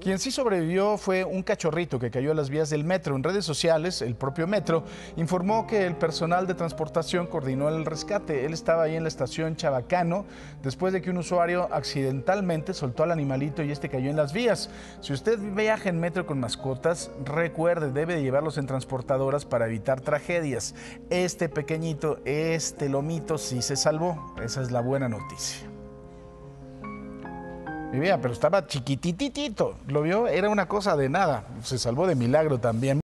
Quien sí sobrevivió fue un cachorrito que cayó a las vías del metro. En redes sociales, el propio Metro informó que el personal de transportación coordinó el rescate. Él estaba ahí en la estación Chabacano después de que un usuario accidentalmente soltó al animalito y este cayó en las vías. Si usted viaja en metro con mascotas, recuerde, debe de llevarlos en transportadoras para evitar tragedias. Este pequeñito, este lomito, sí se salvó. Esa es la buena noticia. Mi vida, pero estaba chiquititito, ¿lo vio? Era una cosa de nada, se salvó de milagro también.